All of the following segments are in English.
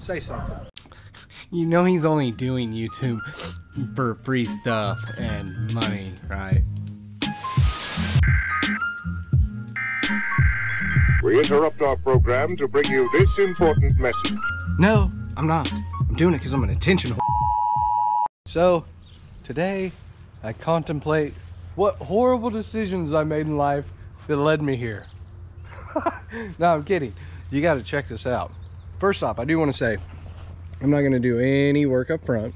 Say something. You know he's only doing YouTube for free stuff and money, right? We interrupt our program to bring you this important message. No, I'm not. I'm doing it because I'm an attention whore. So, today I contemplate what horrible decisions I made in life that led me here. No, I'm kidding. You got to check this out. First off, I do want to say I'm not going to do any work up front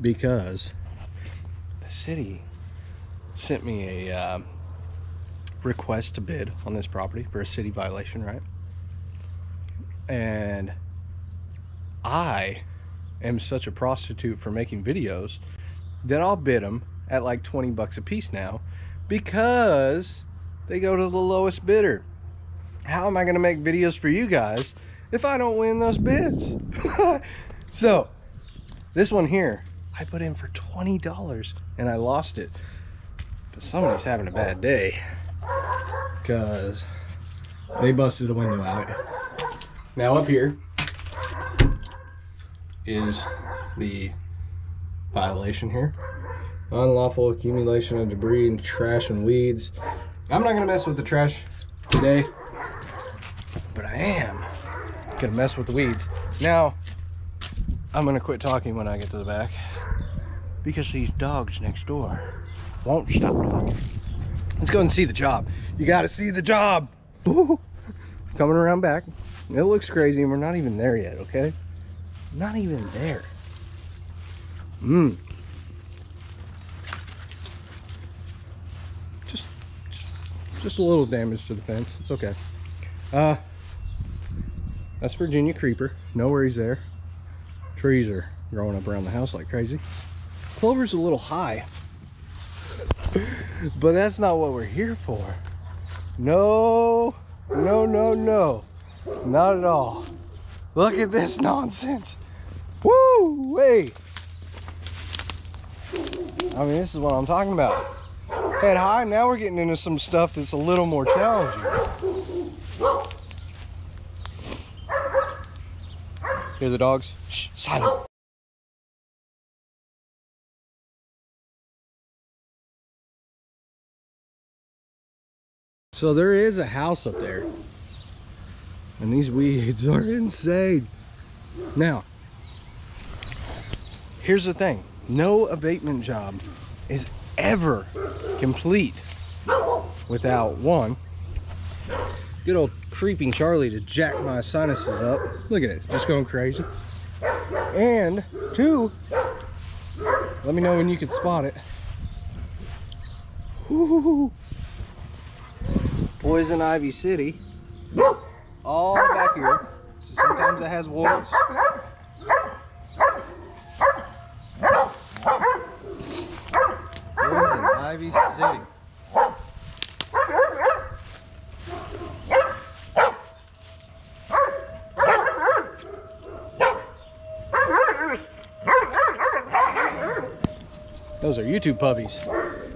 because the city sent me a request to bid on this property for a city violation, right? And I am such a prostitute for making videos that I'll bid them at like 20 bucks a piece now because they go to the lowest bidder. How am I going to make videos for you guys if I don't win those bids? So this one here, I put in for $20 and I lost it. But somebody's having a bad day because they busted a window out. Now up here is the violation here. Unlawful accumulation of debris and trash and weeds. I'm not gonna mess with the trash today, but I am gonna mess with the weeds. Now, I'm gonna quit talking when I get to the back because these dogs next door won't stop talking. Let's go and see the job. You gotta see the job. Ooh, coming around back. It looks crazy and we're not even there yet, okay? Not even there. Just a little damage to the fence. It's okay. That's Virginia creeper. No worries there. Trees are growing up around the house like crazy. Clover's a little high. But that's not what we're here for. No, no, no, no. Not at all. Look at this nonsense. Woo, hey. I mean, this is what I'm talking about. Head high, now we're getting into some stuff that's a little more challenging. Hear the dogs? Shh, silent. So there is a house up there. And these weeds are insane. Now, here's the thing. No abatement job is ever complete without one good old creeping Charlie to jack my sinuses up. Look at it, just going crazy. And two, let me know when you can spot it. Ooh. Poison ivy city all back here, so sometimes it has warts. Ivy City. Those are YouTube puppies.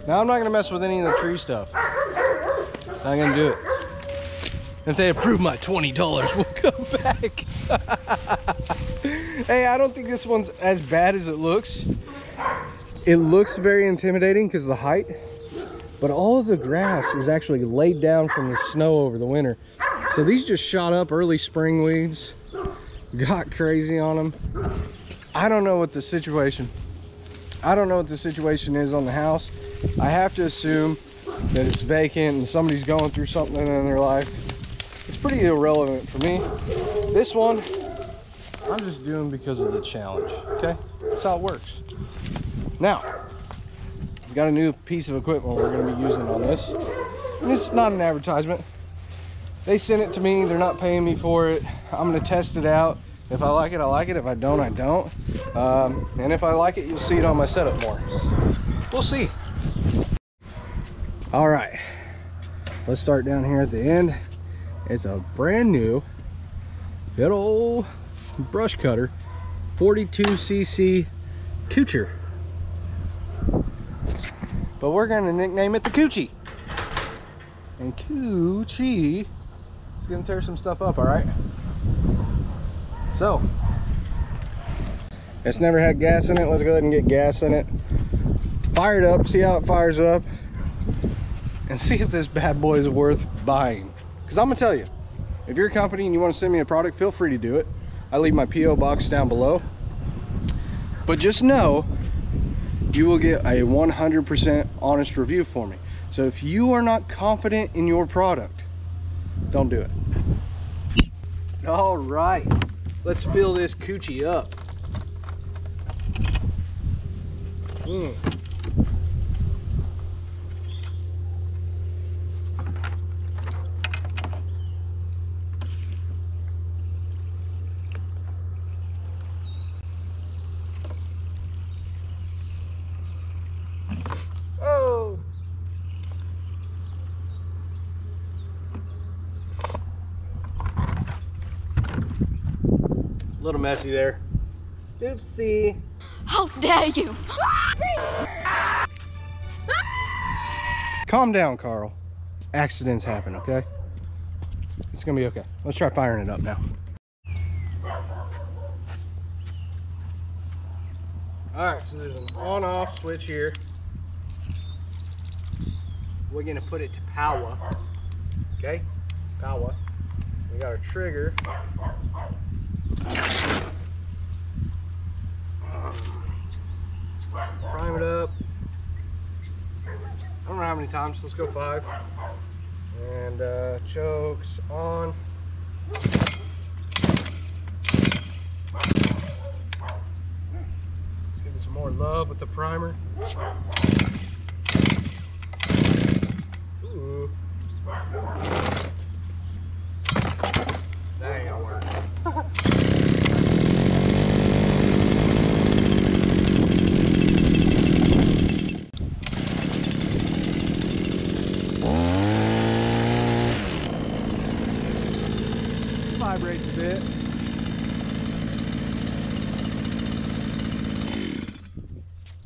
Now I'm not gonna mess with any of the tree stuff. Not gonna do it. If they approve my $20, we'll come back. Hey, I don't think this one's as bad as it looks. It looks very intimidating because of the height, but all of the grass is actually laid down from the snow over the winter. So these just shot up early spring weeds, got crazy on them. I don't know what the situation. I don't know what the situation is on the house. I have to assume that it's vacant and somebody's going through something in their life. It's pretty irrelevant for me. This one, I'm just doing because of the challenge, okay? That's how it works. Now, we've got a new piece of equipment we're going to be using on this. And it's not an advertisement. They sent it to me. They're not paying me for it. I'm going to test it out. If I like it, I like it. If I don't, I don't. And if I like it, you'll see it on my setup more. We'll see. All right. Let's start down here at the end. It's a brand new, good old brush cutter, 42cc Coocheer. But we're going to nickname it the Coochie. And Coocheer is going to tear some stuff up, all right? So, it's never had gas in it. Let's go ahead and get gas in it. Fire it up, see how it fires up, and see if this bad boy is worth buying. Because I'm going to tell you, if you're a company and you want to send me a product, feel free to do it. I leave my P.O. box down below. But just know, you will get a 100% honest review for me. So if you are not confident in your product, don't do it. All right, let's fill this coochie up. A little messy there. Oopsie. How dare you? Calm down, Carl. Accidents happen, okay? It's gonna be okay. Let's try firing it up now. Alright, so there's an on-off switch here. We're gonna put it to power. Okay? Power. We got our trigger. Prime it up. I don't know how many times, let's go 5. And chokes on. Let's give it some more love with the primer. Ooh. That ain't gonna work. Vibrates a bit.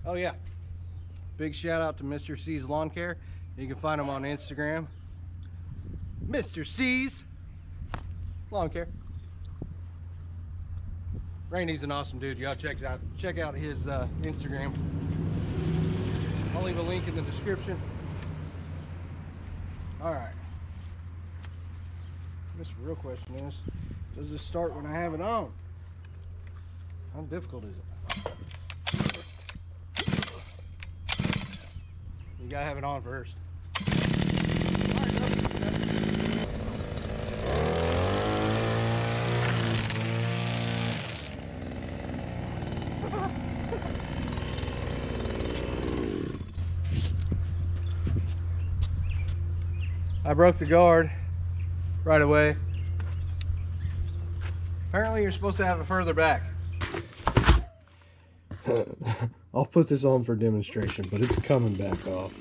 Oh yeah, big shout out to Mr. C's Lawn Care. You can find him on Instagram, Mr. C's Lawn Care. Randy's an awesome dude. Y'all check out his Instagram. I'll leave a link in the description. All right. This real question is, does this start when I have it on? How difficult is it? You gotta have it on first. I broke the guard right away. Apparently you're supposed to have it further back. I'll put this on for demonstration, but it's coming back off.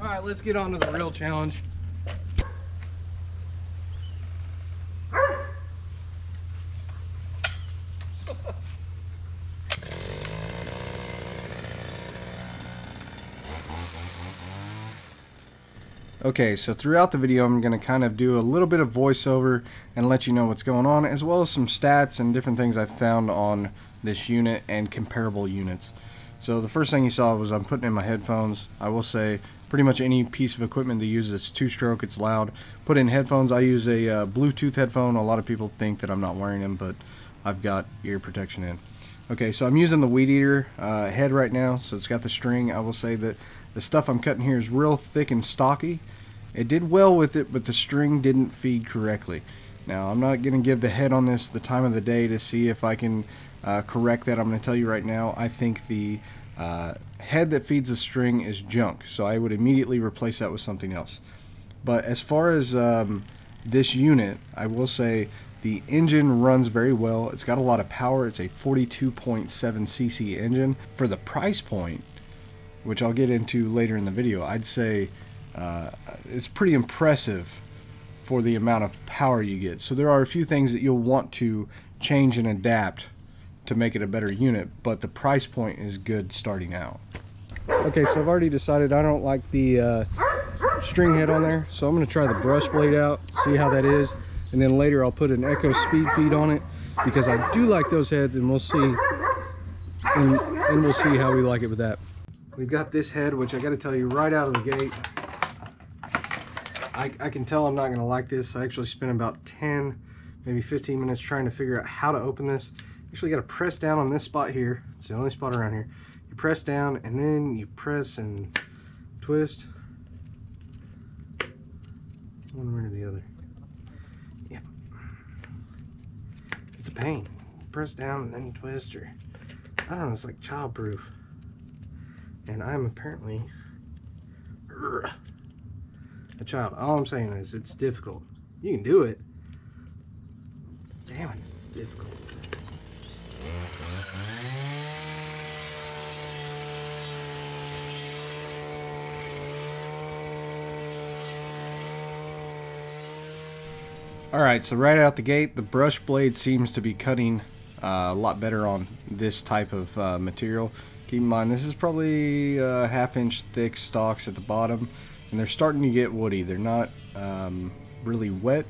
All right, let's get on to the real challenge. Okay, so throughout the video, I'm gonna kind of do a little bit of voiceover and let you know what's going on, as well as some stats and different things I found on this unit and comparable units. So the first thing you saw was I'm putting in my headphones. I will say, pretty much any piece of equipment that uses it's two-stroke, it's loud. Put in headphones. I use a Bluetooth headphone. A lot of people think that I'm not wearing them, but I've got ear protection in. Okay, so I'm using the Weed Eater head right now, so it's got the string. I will say that the stuff I'm cutting here is real thick and stocky. It did well with it, but the string didn't feed correctly. Now, I'm not going to give the head on this the time of the day to see if I can correct that. I'm going to tell you right now, I think the head that feeds the string is junk, so I would immediately replace that with something else. But as far as this unit, I will say The engine runs very well. It's got a lot of power. It's a 42.7 cc engine. For the price point, which I'll get into later in the video, I'd say it's pretty impressive for the amount of power you get. So there are a few things that you'll want to change and adapt to make it a better unit, but the price point is good starting out. Okay, so I've already decided I don't like the string head on there, so I'm going to try the brush blade out, see how that is, and then later I'll put an Echo speed feed on it because I do like those heads, and we'll see and we'll see how we like it with that. We've got this head, which I got to tell you right out of the gate, I can tell I'm not going to like this. I actually spent about 10, maybe 15 minutes trying to figure out how to open this. Actually got to press down on this spot here. It's the only spot around here. You press down and then you press and twist one way or the other. Yeah, it's a pain. You press down and then twist, or I don't know, it's like childproof. And I'm apparently a child. All I'm saying is it's difficult. You can do it. Damn it, it's difficult. Alright, so right out the gate, the brush blade seems to be cutting a lot better on this type of material. Keep in mind, this is probably half-inch thick stalks at the bottom, and they're starting to get woody. They're not really wet,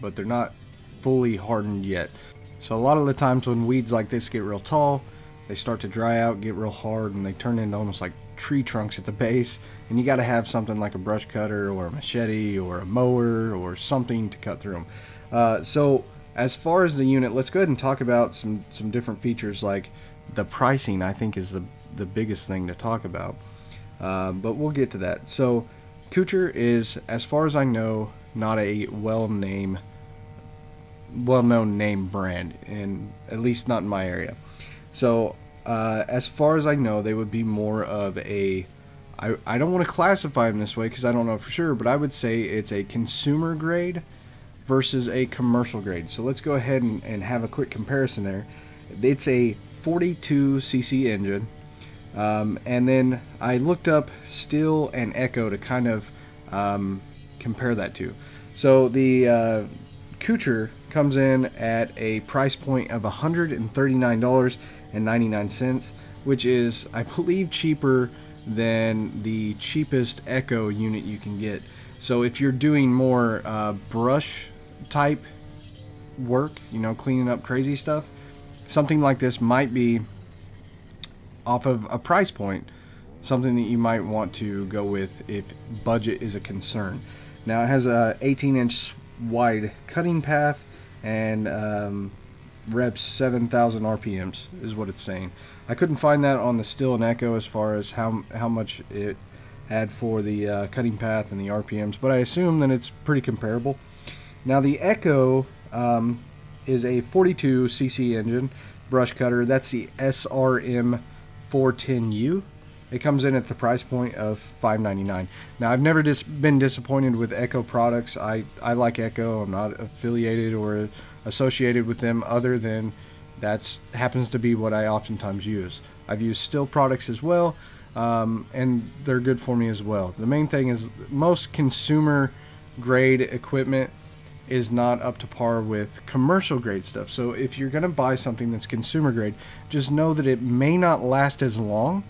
but they're not fully hardened yet. So a lot of the times when weeds like this get real tall, they start to dry out, get real hard, and they turn into almost like tree trunks at the base. And you got to have something like a brush cutter or a machete or a mower or something to cut through them. So as far as the unit, let's go ahead and talk about some different features. Like the pricing, I think, is the biggest thing to talk about, but we'll get to that. So Coocheer is, as far as I know, not a well-known name brand, and at least not in my area. So as far as I know, they would be more of a, I don't want to classify them this way because I don't know for sure, but I would say it's a consumer grade versus a commercial grade. So let's go ahead and have a quick comparison there. It's a 42 cc engine, and then I looked up Stihl and Echo to kind of compare that to. So the Coocheer comes in at a price point of $139.99, which is, I believe, cheaper than the cheapest Echo unit you can get. So if you're doing more brush type work, you know, cleaning up crazy stuff, something like this might be, off of a price point, something that you might want to go with if budget is a concern. Now it has a 18-inch wide cutting path and reps 7,000 RPMs is what it's saying. I couldn't find that on the Stihl and Echo as far as how much it had for the cutting path and the RPMs, but I assume that it's pretty comparable. Now the Echo is a 42 cc engine brush cutter. That's the SRM410U. It comes in at the price point of $5.99. Now, I've never been disappointed with Echo products. I like Echo. I'm not affiliated or associated with them other than that happens to be what I oftentimes use. I've used Stihl products as well, and they're good for me as well. The main thing is most consumer grade equipment is not up to par with commercial grade stuff. So if you're going to buy something that's consumer grade, just know that it may not last as long,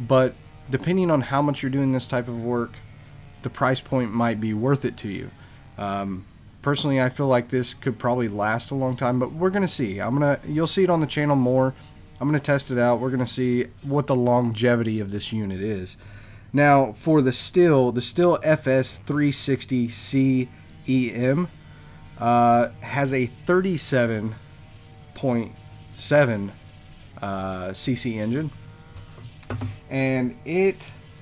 but depending on how much you're doing this type of work, the price point might be worth it to you. Personally, I feel like this could probably last a long time, but we're gonna see. You'll see it on the channel more. I'm gonna test it out. We're gonna see what the longevity of this unit is. Now for the Stihl FS 360 C E M has a 37.7 cc engine, and it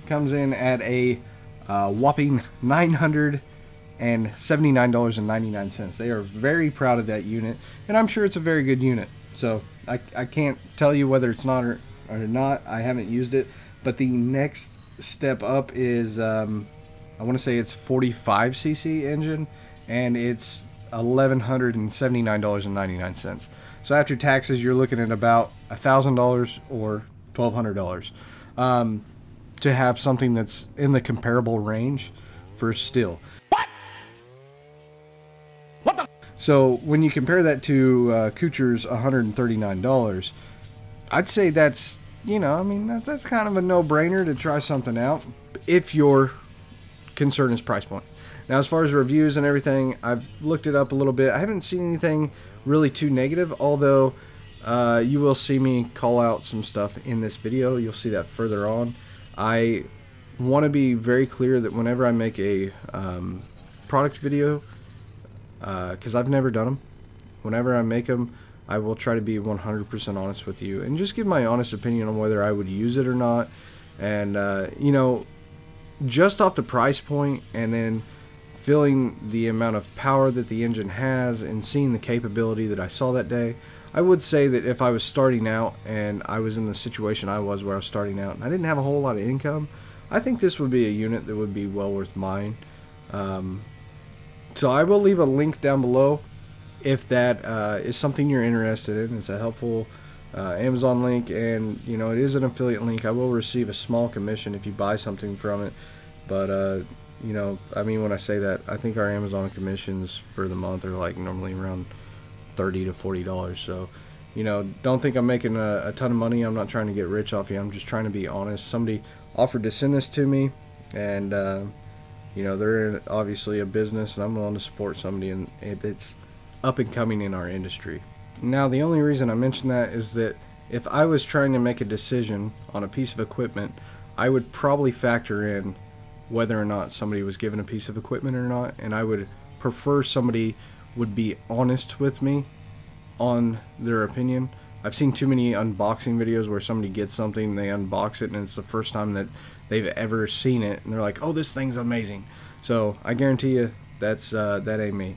comes in at a whopping $979.99. They are very proud of that unit, and I'm sure it's a very good unit. So I can't tell you whether it's not or not. I haven't used it, but the next step up is I want to say it's 45 cc engine, and it's $1,179.99. So after taxes, you're looking at about $1,000 or $1,200 to have something that's in the comparable range for Stihl. What the? So when you compare that to Coocheer's $139, I'd say that's, you know, I mean, that's kind of a no-brainer to try something out if your concern is price point. Now, as far as reviews and everything, I've looked it up a little bit. I haven't seen anything really too negative, although you will see me call out some stuff in this video. You'll see that further on. I want to be very clear that whenever I make a product video, because I've never done them, whenever I make them, I will try to be 100% honest with you and just give my honest opinion on whether I would use it or not. And, you know, just off the price point and then feeling the amount of power that the engine has and seeing the capability that I saw that day, I would say that if I was starting out and I was in the situation I was where I was starting out and I didn't have a whole lot of income, I think this would be a unit that would be well worth mine. So I will leave a link down below if that is something you're interested in. It's a helpful Amazon link, and you know, it is an affiliate link. I will receive a small commission if you buy something from it, but you know, I mean, when I say that, I think our Amazon commissions for the month are like normally around $30 to $40. So, you know, don't think I'm making a ton of money. I'm not trying to get rich off you. I'm just trying to be honest. Somebody offered to send this to me, and you know, they're obviously a business, and I'm willing to support somebody, and it's up and coming in our industry. Now, the only reason I mention that is that if I was trying to make a decision on a piece of equipment, I would probably factor in whether or not somebody was given a piece of equipment or not, and I would prefer somebody would be honest with me on their opinion. I've seen too many unboxing videos where somebody gets something and they unbox it and it's the first time that they've ever seen it and they're like, oh, this thing's amazing. So I guarantee you that's that ain't me.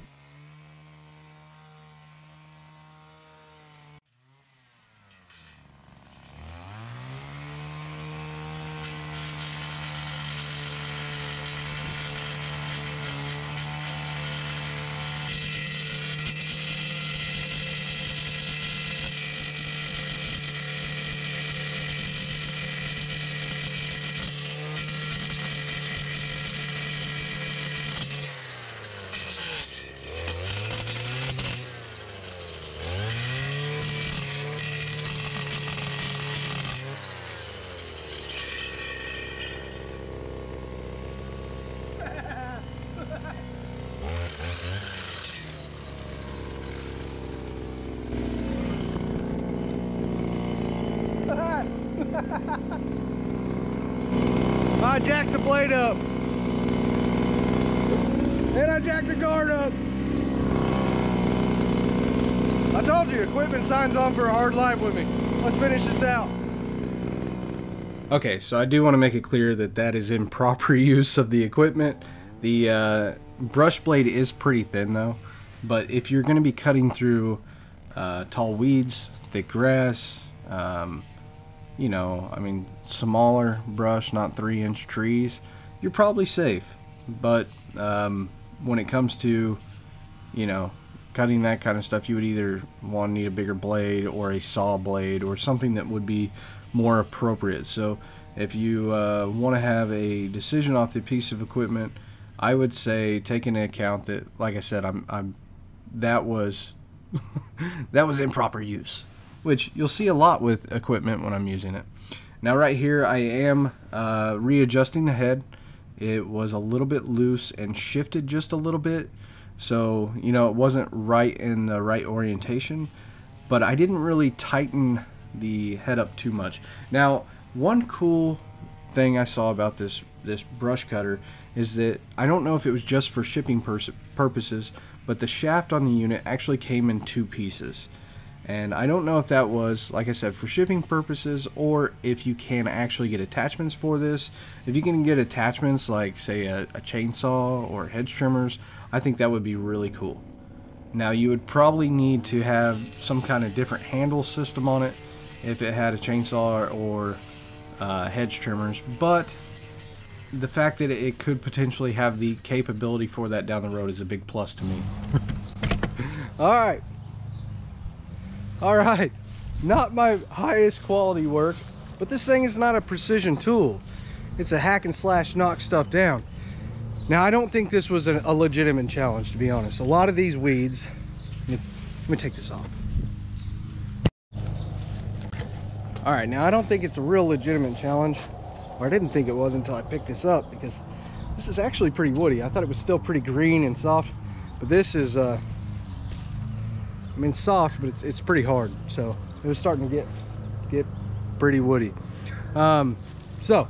I jacked the blade up and I jacked the guard up. I told you, equipment signs on for a hard life with me. Let's finish this out. Okay, so I do want to make it clear that that is improper use of the equipment. The brush blade is pretty thin though, but if you're going to be cutting through tall weeds, thick grass, you know, I mean, smaller brush, not 3-inch trees, you're probably safe. But when it comes to, you know, cutting that kind of stuff, you would either want to need a bigger blade or a saw blade or something that would be more appropriate. So if you want to have a decision off the piece of equipment, I would say take into account that, like I said, that was that was improper use, which you'll see a lot with equipment when I'm using it. Now right here I am readjusting the head. It was a little bit loose and shifted just a little bit, so you know, it wasn't right in the right orientation, but I didn't really tighten the head up too much. Now, one cool thing I saw about this brush cutter is that, I don't know if it was just for shipping purposes, but the shaft on the unit actually came in two pieces. And I don't know if that was, like I said, for shipping purposes, or if you can actually get attachments for this. If you can get attachments like, say, a chainsaw or hedge trimmers, I think that would be really cool. Now, you would probably need to have some kind of different handle system on it if it had a chainsaw or hedge trimmers, but the fact that it could potentially have the capability for that down the road is a big plus to me. All right, not my highest quality work, but this thing is not a precision tool. It's a hack and slash, knock stuff down. Now, I don't think this was a legitimate challenge, to be honest. A lot of these weeds, let me take this off. All right, now I don't think it's a real legitimate challenge, or I didn't think it was until I picked this up, because this is actually pretty woody. I thought it was still pretty green and soft, but this is, I mean, soft, but it's pretty hard. So it was starting to get pretty woody. So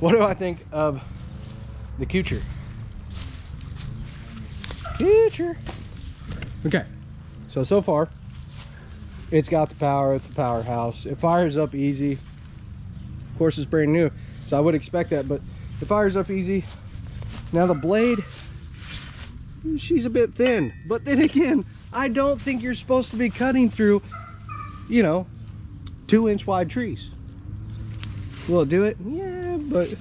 what do I think of the Coocheer? Okay, so far it's got the power. It's a powerhouse. It fires up easy. Of course, it's brand new, so I would expect that, but it fires up easy. Now the blade, she's a bit thin, but then again, I don't think you're supposed to be cutting through, you know, 2-inch wide trees. Will it do it? Yeah, but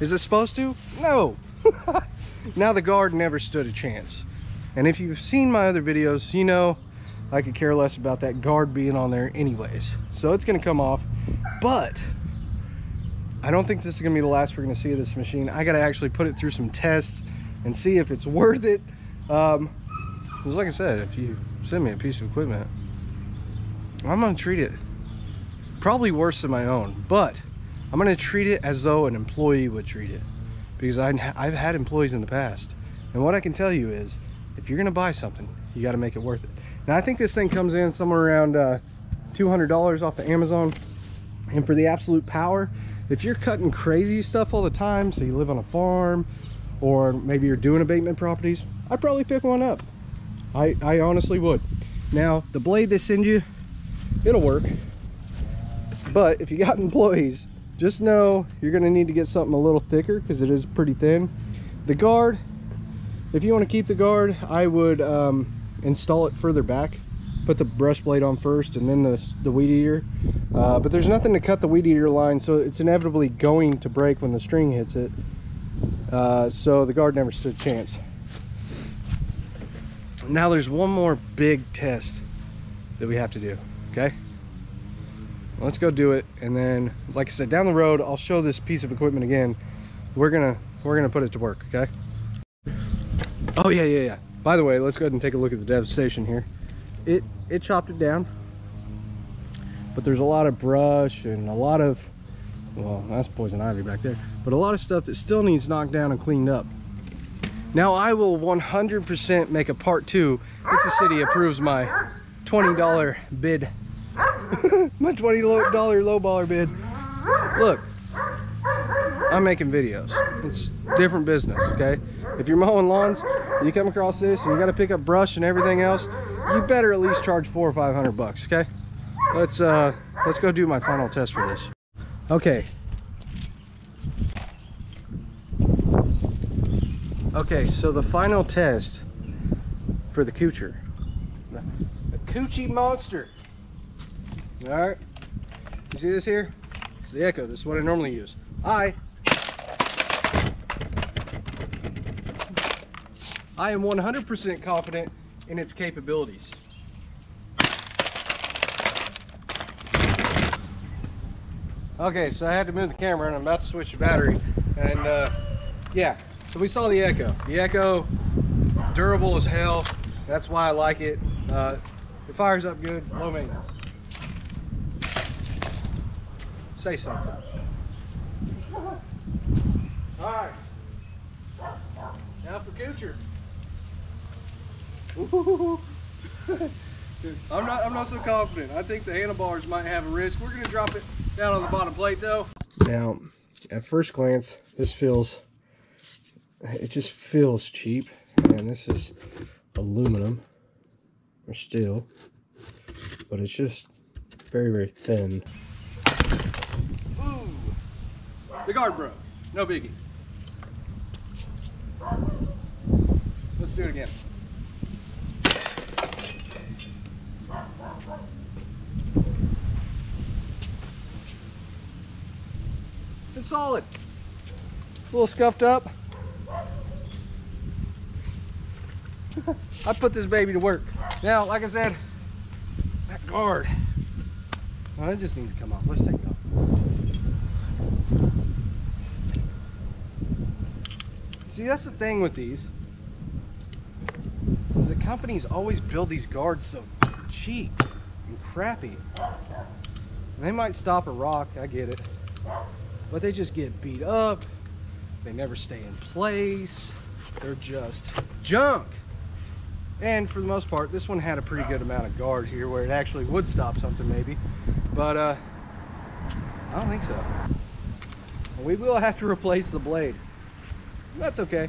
is it supposed to? No. Now the guard never stood a chance. And if you've seen my other videos, you know I could care less about that guard being on there anyways. So it's gonna come off, but I don't think this is gonna be the last we're gonna see of this machine. I gotta actually put it through some tests and see if it's worth it. Because like I said, if you send me a piece of equipment, I'm gonna treat it probably worse than my own, but I'm gonna treat it as though an employee would treat it, because I've had employees in the past. And what I can tell you is, if you're gonna buy something, you gotta make it worth it. Now I think this thing comes in somewhere around $200 off the Amazon. And for the absolute power, if you're cutting crazy stuff all the time, so you live on a farm, or maybe you're doing abatement properties, I'd probably pick one up. I honestly would. Now, the blade they send you, it'll work. But if you got employees, just know you're gonna need to get something a little thicker, because it is pretty thin. The guard, if you wanna keep the guard, I would install it further back. Put the brush blade on first and then the Weed Eater. But there's nothing to cut the Weed Eater line, so it's inevitably going to break when the string hits it. So the guard never stood a chance. Now there's one more big test that we have to do, okay? Let's go do it, and then, like I said, down the road, I'll show this piece of equipment again. We're gonna put it to work, okay? Oh, yeah. By the way, let's go ahead and take a look at the devastation here. It chopped it down, but there's a lot of brush and a lot of, well, that's poison ivy back there, but a lot of stuff that still needs knocked down and cleaned up. Now I will 100% make a part 2 if the city approves my $20 bid. My $20 lowballer bid. Look, I'm making videos. It's different business, okay? If you're mowing lawns, you come across this and you gotta pick up brush and everything else, you better at least charge $400 or $500, okay? Let's go do my final test for this. Okay, so the final test for the Coocheer. The Coochie monster. All right, you see this here? It's the Echo. This is what I normally use. I am 100% confident in its capabilities. Okay, so I had to move the camera, and I'm about to switch the battery. And yeah, so we saw the Echo. The Echo, durable as hell. That's why I like it. It fires up good, low maintenance. Say something. All right. Now for Coocheer. Dude, I'm not so confident. I think the handlebars might have a risk. We're gonna drop it down on the bottom plate though. Now, at first glance, this feels, it just feels cheap. And this is aluminum or steel, but it's just very, very thin. Ooh, the guard broke. No biggie. Let's do it again. It's solid. A little scuffed up. I put this baby to work. Now, like I said, that guard, well, it just needs to come off. Let's take it off. See, that's the thing with these, is the companies always build these guards so cheap and crappy. And they might stop a rock, I get it, but they just get beat up. They never stay in place. They're just junk. And for the most part, this one had a pretty good amount of guard here where it actually would stop something maybe, but I don't think so. We will have to replace the blade. That's okay.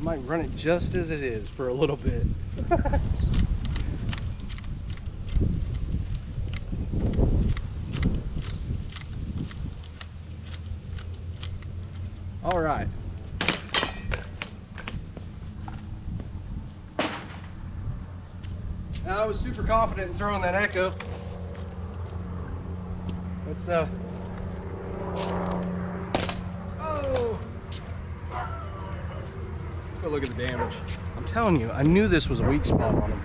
I might run it just as it is for a little bit. All right. Now, I was super confident in throwing that Echo. Let's let's go look at the damage. I'm telling you, I knew this was a weak spot on him.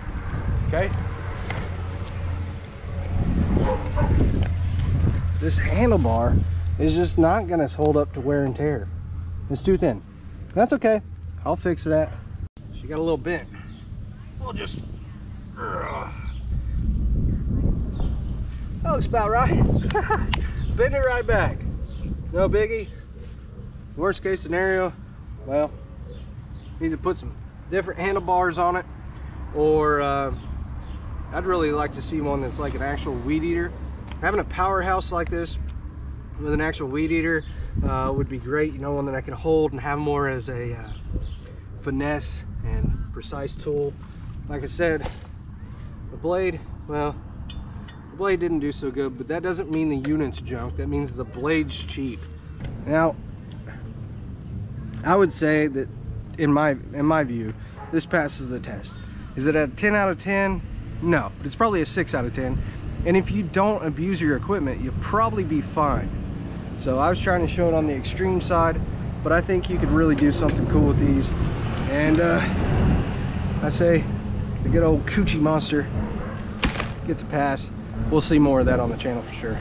Okay. This handlebar is just not gonna hold up to wear and tear. It's too thin. That's okay. I'll fix that. She got a little bent. We'll just... that looks about right. Bend it right back. No biggie. Worst case scenario, well, either put some different handlebars on it, or I'd really like to see one that's like an actual Weed Eater. Having a powerhouse like this with an actual Weed Eater would be great. You know, one that I can hold and have more as a finesse and precise tool. Like I said, the blade, well, the blade didn't do so good, but that doesn't mean the unit's junk. That means the blade's cheap. Now, I would say that in my view, this passes the test. Is it a 10 out of 10? No, but it's probably a 6 out of 10. And if you don't abuse your equipment, you'll probably be fine. So I was trying to show it on the extreme side, but I think you could really do something cool with these. And I say the good old Coochie monster gets a pass. We'll see more of that on the channel for sure.